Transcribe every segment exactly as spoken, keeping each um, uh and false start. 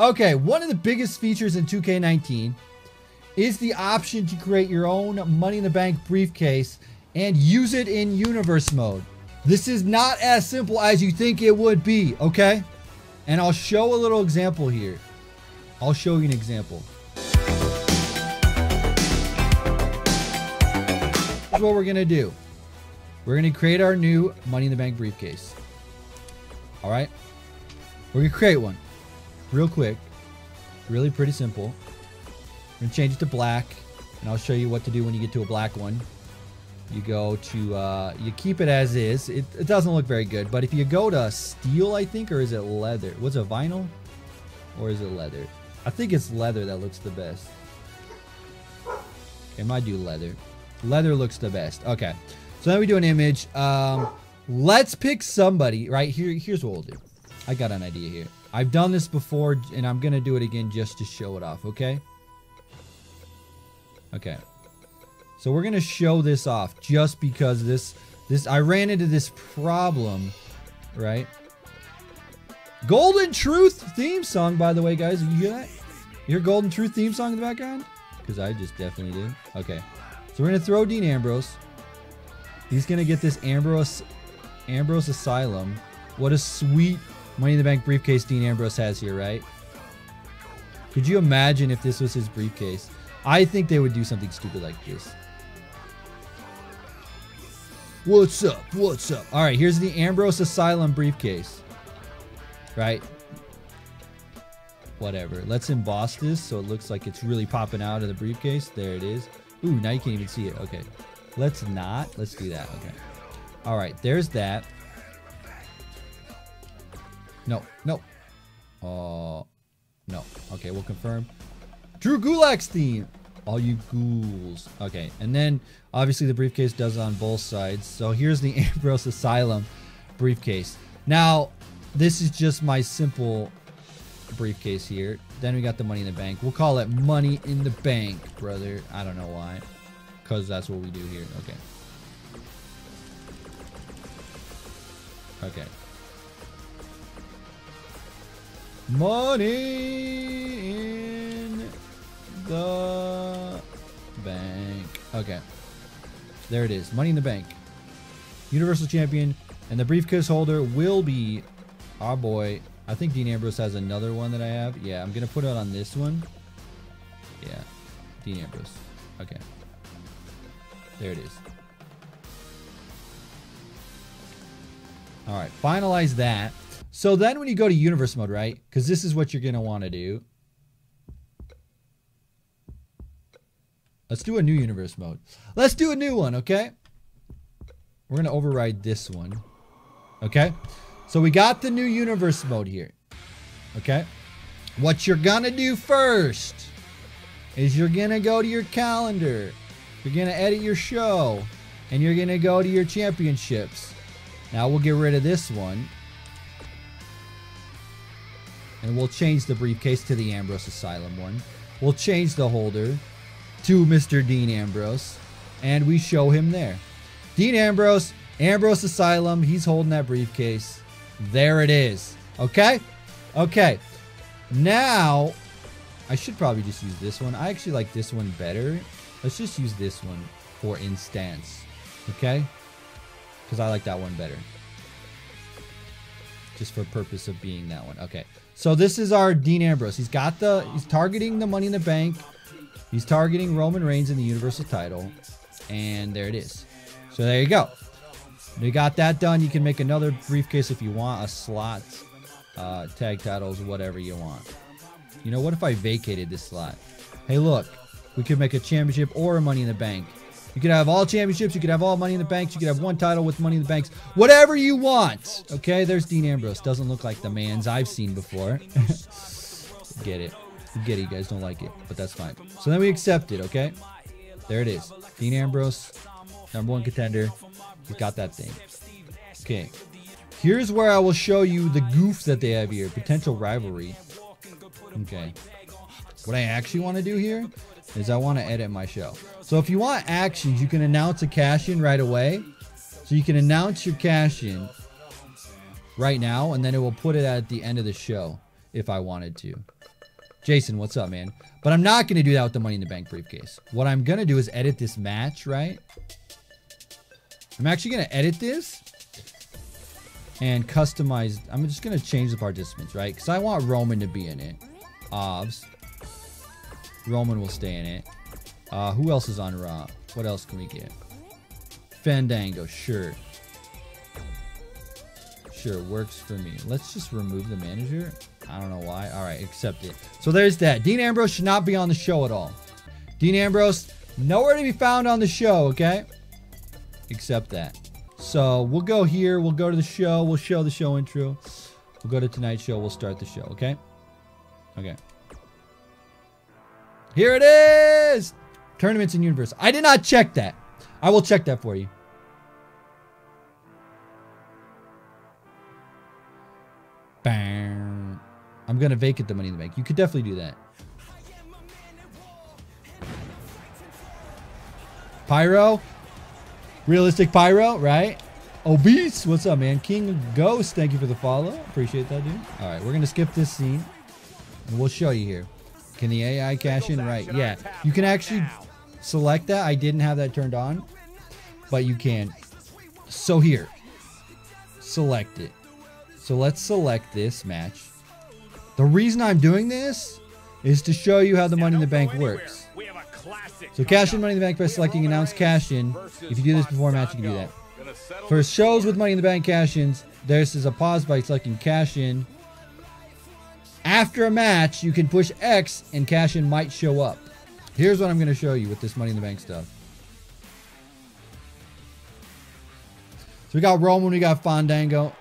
Okay, one of the biggest features in two K nineteen is the option to create your own Money in the Bank briefcase and use it in Universe mode. This is not as simple as you think it would be, okay? And I'll show a little example here. I'll show you an example. Here's what we're gonna do. We're gonna create our new Money in the Bank briefcase. All right, we're gonna create one real quick, really pretty simple. We're gonna change it to black, and I'll show you what to do when you get to a black one. You go to, uh, you keep it as is. It, it doesn't look very good, but if you go to steel, I think, or is it leather? What's it, vinyl? Or is it leather? I think it's leather that looks the best. Okay, I might do leather. Leather looks the best. Okay, so then we do an image. Um, let's pick somebody, right? Here, here's what we'll do. I got an idea here. I've done this before, and I'm gonna do it again just to show it off, okay? Okay. So we're gonna show this off just because this, this, I ran into this problem, right? Golden Truth theme song, by the way, guys. You hear that? You hear Golden Truth theme song in the background? Because I just definitely do. Okay. So we're going to throw Dean Ambrose. He's going to get this Ambrose Ambrose Asylum. What a sweet Money in the Bank briefcase Dean Ambrose has here, right? Could you imagine if this was his briefcase? I think they would do something stupid like this. What's up? What's up? All right, here's the Ambrose Asylum briefcase. Right? Whatever. Let's emboss this so it looks like it's really popping out of the briefcase. There it is. Ooh, now you can't even see it. Okay. Let's not. Let's do that. Okay. All right. There's that. No. No. Oh. Uh, no. Okay. We'll confirm. Drew Gulak's theme. All you ghouls. Okay. And then, obviously, the briefcase does it on both sides. So, here's the Ambrose Asylum briefcase. Now, this is just my simple briefcase here. Then we got the Money in the Bank. We'll call it Money in the Bank, brother. I don't know why, because that's what we do here. Okay. Okay. Money in the Bank. Okay. There it is. Money in the Bank. Universal Champion. And the briefcase holder will be our boy. I think Dean Ambrose has another one that I have. Yeah, I'm going to put it on this one. Yeah, Dean Ambrose. Okay. There it is. All right, finalize that. So then when you go to Universe mode, right? Because this is what you're going to want to do. Let's do a new Universe mode. Let's do a new one, okay? We're going to override this one. Okay? So we got the new Universe mode here, okay? What you're gonna do first is you're gonna go to your calendar, you're gonna edit your show, and you're gonna go to your championships. Now we'll get rid of this one, and we'll change the briefcase to the Ambrose Asylum one. We'll change the holder to Mister Dean Ambrose, and we show him there. Dean Ambrose, Ambrose Asylum, he's holding that briefcase. There it is. Okay? Okay. Now, I should probably just use this one. I actually like this one better. Let's just use this one for instance. Okay? Because I like that one better. Just for purpose of being that one. Okay. So this is our Dean Ambrose. He's got the... He's targeting the Money in the Bank. He's targeting Roman Reigns in the Universal title. And there it is. So there you go. We got that done. You can make another briefcase if you want, a slot, uh, tag titles, whatever you want. You know, what if I vacated this slot? Hey, look, we could make a championship or a Money in the Bank. You could have all championships. You could have all Money in the Banks. You could have one title with Money in the Banks. Whatever you want. Okay, there's Dean Ambrose. Doesn't look like the man's I've seen before. Get it. Get it. You guys don't like it, but that's fine. So then we accept it, okay? There it is. Dean Ambrose, number one contender. He's got that thing. Okay. Here's where I will show you the goofs that they have here. Potential rivalry. Okay. What I actually want to do here is I want to edit my show. So if you want actions, you can announce a cash-in right away. So you can announce your cash-in right now, and then it will put it at the end of the show. if I wanted to. Jason, what's up, man? But I'm not going to do that with the Money in the Bank briefcase. What I'm going to do is edit this match, right? I'm actually going to edit this and customize. I'm just going to change the participants, right? Because I want Roman to be in it. Obvs. Roman will stay in it. Uh, who else is on Raw? What else can we get? Fandango, sure. Sure, works for me. Let's just remove the manager. I don't know why. All right, accept it. So there's that. Dean Ambrose should not be on the show at all. Dean Ambrose, nowhere to be found on the show, okay? Accept that. So we'll go here. We'll go to the show. We'll show the show intro. We'll go to tonight's show. We'll start the show, okay? Okay. Here it is! Tournaments in Universe. I did not check that. I will check that for you. Bam. I'm going to vacate the Money in the Bank. You could definitely do that. Pyro. Realistic Pyro, right? Obese. What's up, man? King Ghost. Thank you for the follow. Appreciate that, dude. All right. We're going to skip this scene. And we'll show you here. Can the A I cash in? Right. Yeah. You can actually select that. I didn't have that turned on. But you can. So here. Select it. So let's select this match. The reason I'm doing this is to show you how the Money in the Bank works. So cash in Money in the Bank by selecting announce cash in. If you do this before a match, you can do that. For shows with Money in the Bank cash ins, this is a pause by selecting cash in. After a match, you can push X and cash in might show up. Here's what I'm going to show you with this Money in the Bank stuff. So we got Roman, we got Fandango.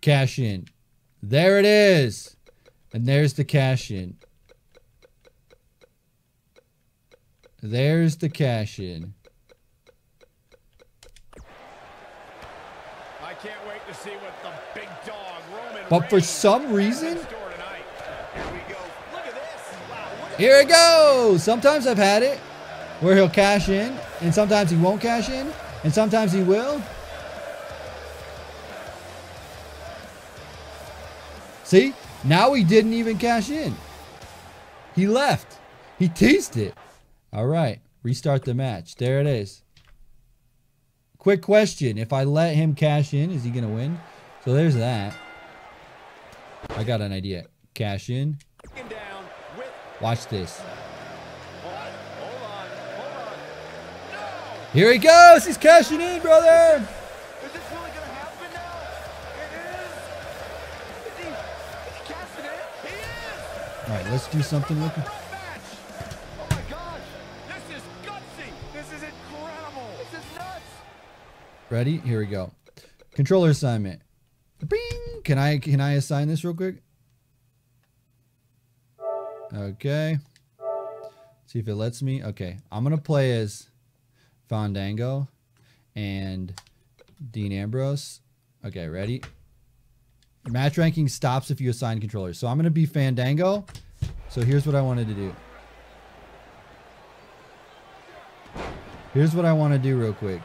Cash in. There it is. And there's the cash in. There's the cash in. I can't wait to see what the big dog Roman But for some reason, here we go. Look at this. Wow, here it goes. Sometimes I've had it where he'll cash in, and sometimes he won't cash in, and sometimes he will. See? Now he didn't even cash in. He left. He teased it. All right. Restart the match. There it is. Quick question. If I let him cash in, is he going to win? So there's that. I got an idea. Cash in. Watch this. Here he goes. He's cashing in, brother. All right, let's do something with it. Oh my gosh, this is gutsy. This is incredible. This is nuts. Ready? Here we go. Controller assignment. Bing. Can I can I assign this real quick? Okay. See if it lets me. Okay, I'm gonna play as Fandango and Dean Ambrose. Okay, ready? Match ranking stops if you assign controllers. So I'm going to be Fandango. So here's what I wanted to do. Here's what I want to do real quick.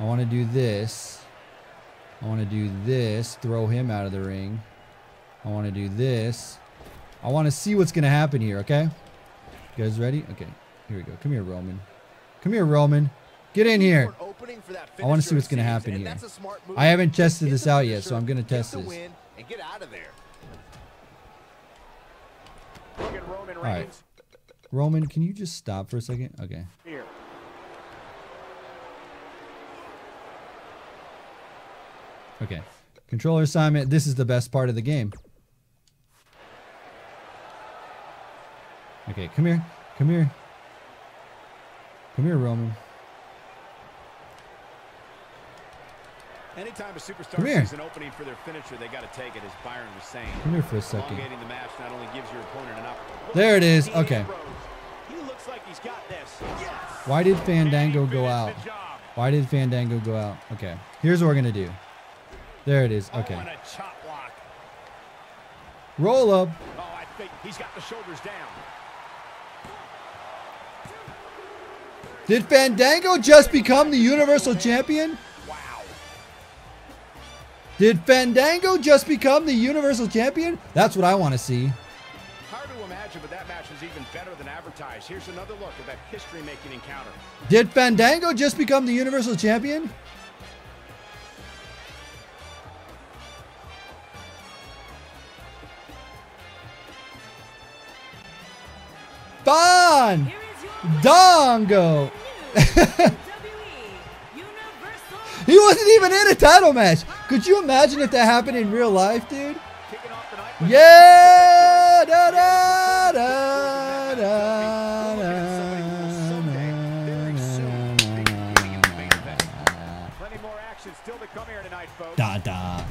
I want to do this. I want to do this. Throw him out of the ring. I want to do this. I want to see what's going to happen here, okay? You guys ready? Okay. Here we go. Come here, Roman. Come here, Roman. Get in here. I want to see what's going to happen here. I haven't tested this out yet, so I'm going to test this. And get out of there. Look at Roman Reigns. All right. Roman, can you just stop for a second? Okay. Here. Okay. Controller assignment. This is the best part of the game. Okay, come here. Come here. Come here, Roman. Anytime a superstar sees an opening for their finisher, they got to take it, as Byron was saying. Come here for a second. The match not only gives your opponent an opportunity. There it is. Okay. He looks like he's got this. Yes. Why did Fandango go out? Why did Fandango go out? Okay. Here's what we're going to do. There it is. Okay. Roll up. Oh, I think he's got the shoulders down. Did Fandango just become the Universal Champion? Did Fandango just become the Universal Champion? That's what I want to see. Hard to imagine, but that match was even better than advertised. Here's another look at that history-making encounter. Did Fandango just become the Universal Champion? Fandango. He wasn't even in a title match. Could you imagine if that happened in real life, dude? Yeah. Da, da, da, da, da, da.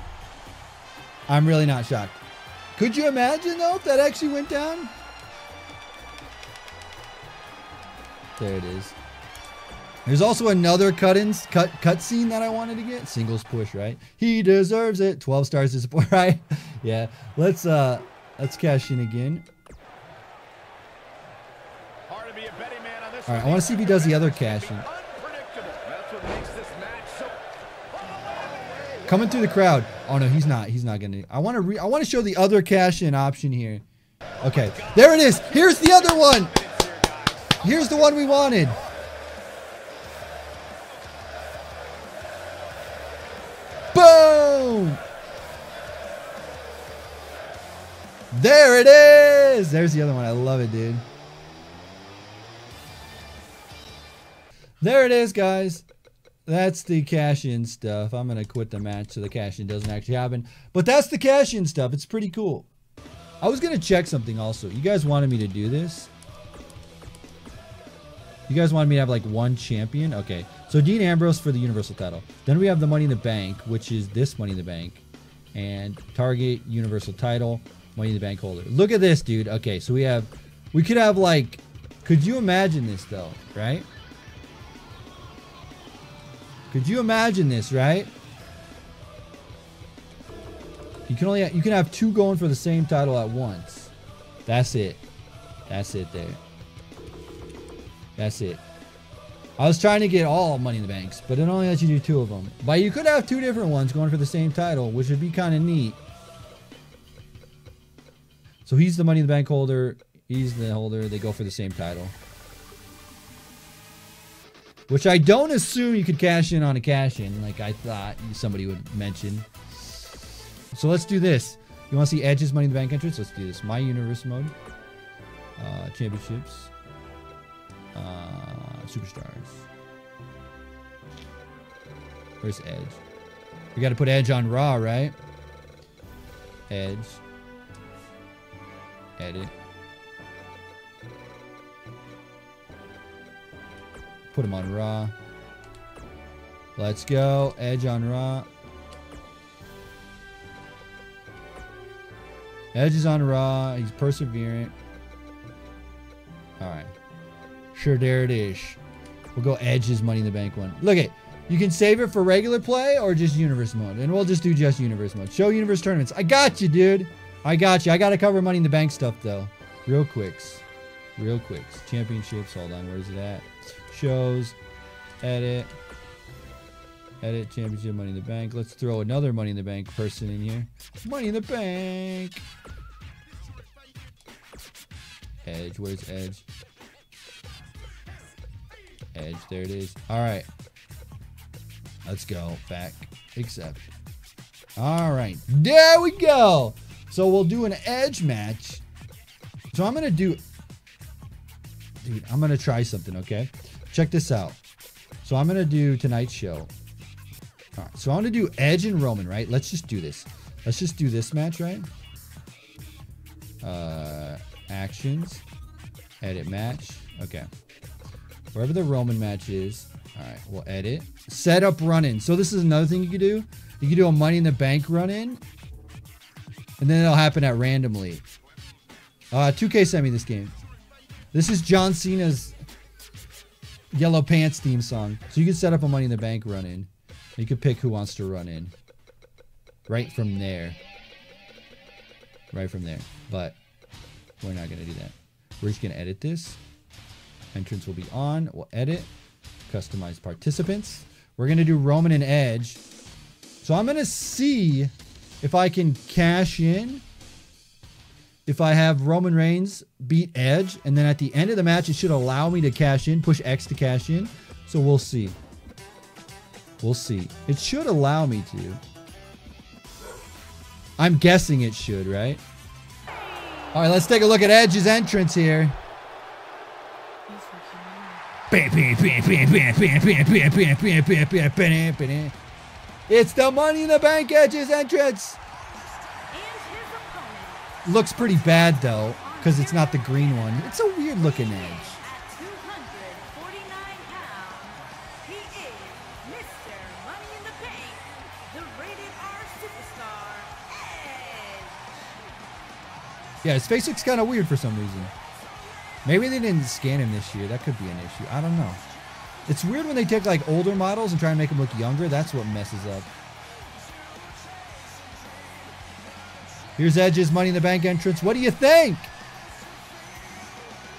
I'm really not shocked. Could you imagine though if that actually went down? There it is. There's also another cut-ins, cut cut scene that I wanted to get. Singles push, right? He deserves it. twelve stars to support, right? Yeah. Let's uh let's cash in again. Hard to be a betting man on this. All right, I want to see if he does the other cash in. That's what makes this match so... Coming through the crowd. Oh no, he's not. He's not gonna. I want to re I want to show the other cash in option here. Okay, there it is. Here's the other one. Here's the one we wanted. Boom! There it is! There's the other one. I love it, dude. There it is, guys. That's the cash-in stuff. I'm going to quit the match so the cash-in doesn't actually happen. But that's the cash-in stuff. It's pretty cool. I was going to check something also. You guys wanted me to do this? You guys wanted me to have like one champion? Okay, so Dean Ambrose for the Universal title. Then we have the Money in the Bank, which is this Money in the Bank. And target Universal title, Money in the Bank holder. Look at this, dude. Okay, so we have, we could have like, could you imagine this though, right? Could you imagine this, right? You can only, you can have two going for the same title at once. That's it. That's it there. That's it. I was trying to get all Money in the Banks, but it only lets you do two of them. But you could have two different ones going for the same title, which would be kind of neat. So he's the Money in the Bank holder. He's the holder. They go for the same title. Which I don't assume you could cash in on a cash in, like I thought somebody would mention. So let's do this. You want to see Edge's Money in the Bank entrance? Let's do this. My Universe mode. Uh, championships. Uh, superstars. Where's Edge? We got to put Edge on Raw, right? Edge. Edit. Put him on Raw. Let's go. Edge on Raw. Edge is on Raw. He's perseverant. All right. Sure, there it is. We'll go Edge's Money in the Bank one. Look it. You can save it for regular play or just Universe mode. And we'll just do just Universe mode. Show Universe tournaments. I got you, dude. I got you. I got to cover Money in the Bank stuff, though. Real quicks. Real quicks. Championships. Hold on. Where's it at? Shows. Edit. Edit. Championship. Money in the Bank. Let's throw another Money in the Bank person in here. Money in the Bank. Edge. Where's Edge? Edge, there it is. All right, let's go back. Accept. All right, there we go. So we'll do an Edge match. So I'm gonna do, dude, I'm gonna try something. Okay, check this out. So I'm gonna do tonight's show. All right, so I want to do Edge and Roman, right? Let's just do this. Let's just do this match, right? Uh, actions, edit match. Okay. Wherever the Roman match is. Alright, we'll edit. Set up run-in. So this is another thing you could do. You could do a Money in the Bank run-in. And then it'll happen at randomly. Uh, two K sent me this game. This is John Cena's Yellow Pants theme song. So you can set up a Money in the Bank run-in. You could pick who wants to run in. Right from there. Right from there. But we're not going to do that. We're just going to edit this. Entrance will be on. We'll edit. Customize participants. We're going to do Roman and Edge. So I'm going to see if I can cash in, if I have Roman Reigns beat Edge, and then at the end of the match, it should allow me to cash in, push X to cash in. So we'll see. We'll see. It should allow me to. I'm guessing it should, right? All right, let's take a look at Edge's entrance here. It's the Money in the Bank Edge's entrance. Looks pretty bad though, because it's not the green one. It's a weird looking Edge. Yeah, his face looks kind of weird for some reason. Maybe they didn't scan him this year. That could be an issue. I don't know. It's weird when they take like older models and try and make them look younger. That's what messes up. Here's Edge's Money in the Bank entrance. What do you think?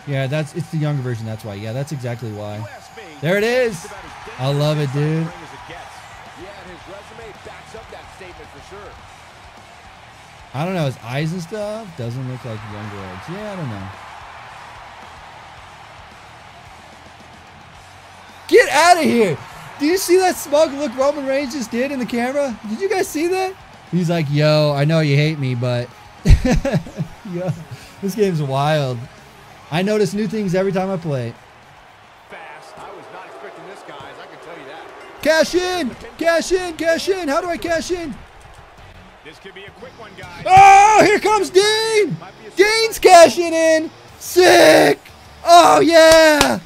Yeah, that's it's the younger version. That's why. Yeah, that's exactly why. There it is. I love it, dude. I don't know. His eyes and stuff doesn't look like younger Edge. Yeah, I don't know. Get out of here. Do you see that smug look Roman Reigns just did in the camera? Did you guys see that? He's like, yo, I know you hate me, but yo, this game's wild. I notice new things every time I play. Fast. I was not expecting this, guys. I can tell you that. Cash in! Cash in! Cash in! How do I cash in? This could be a quick one, guys. Oh, here comes Dean! Dean's cashing in! Sick! Oh, yeah!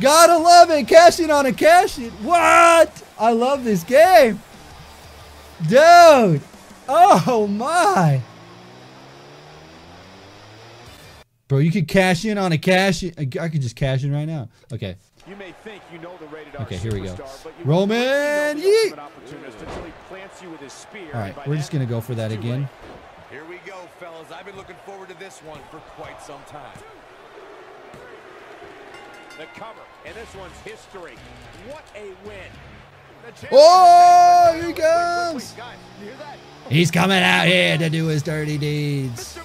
Gotta love it. Cash in on a cash in. What? I love this game. Dude. Oh, my. Bro, you could cash in on a cash in. I could just cash in right now. Okay. You may think you know the rated R. Okay, here we go. Roman. Yeet. All right, we're just going to go for that again. Here we go, fellas. I've been looking forward to this one for quite some time. The cover, and this one's history. What a win. Oh, here he comes. He's coming out here to do his dirty deeds.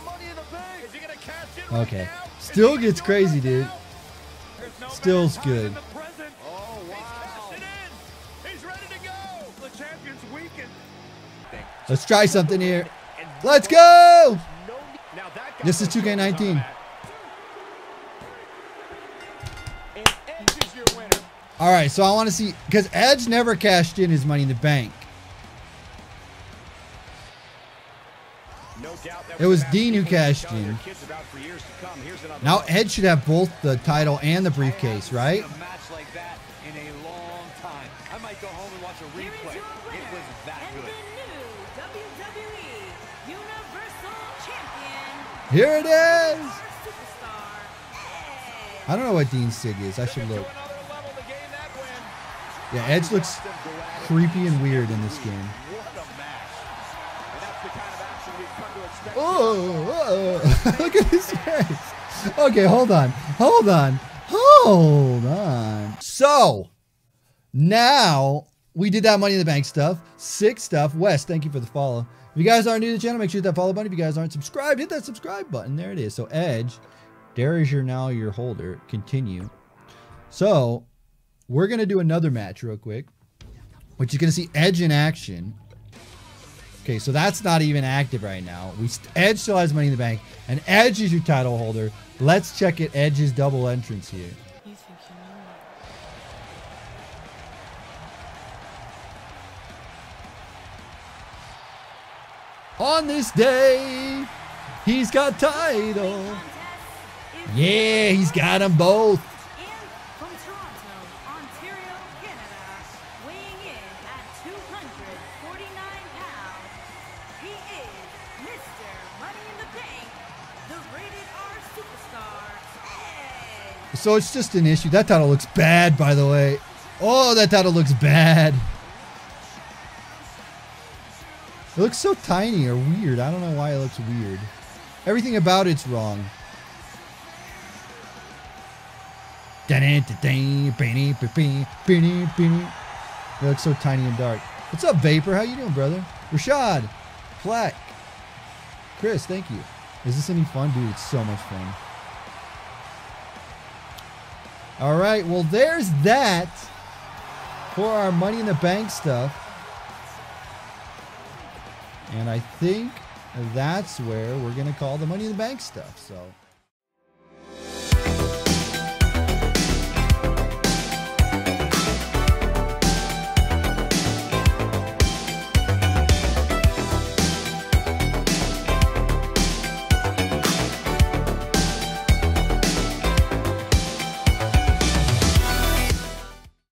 Okay. Still gets crazy, dude. Still's good. Oh, wow. He's ready to go. The champion's weakened. Let's try something here. Let's go. This is two K nineteen. All right, so I want to see, because Edge never cashed in his Money in the Bank. No doubt that it was Dean who cashed in. Now Edge should have both the title and the briefcase, right? Here it is. I don't know what Dean's sig is. I should look. Yeah, Edge looks creepy and weird in this game. Oh, look at his face. Okay, hold on. Hold on. Hold on. So, now we did that Money in the Bank stuff. Sick stuff. Wes, thank you for the follow. If you guys aren't new to the channel, make sure you hit that follow button. If you guys aren't subscribed, hit that subscribe button. There it is. So, Edge, there is your now your holder. Continue. So, we're going to do another match real quick, which is going to see Edge in action. Okay, so that's not even active right now. We st Edge still has Money in the Bank, and Edge is your title holder. Let's check it, Edge's double entrance here. On this day, he's got title. Yeah, he's got them both. So it's just an issue. That title looks bad, by the way. Oh, that title looks bad. It looks so tiny or weird. I don't know why it looks weird. Everything about it's wrong. It looks so tiny and dark. What's up, Vapor? How you doing, brother? Rashad, Plaque, Chris, thank you. Is this any fun? Dude, it's so much fun. All right, well, there's that for our Money in the Bank stuff. And I think that's where we're going to call the Money in the Bank stuff, so...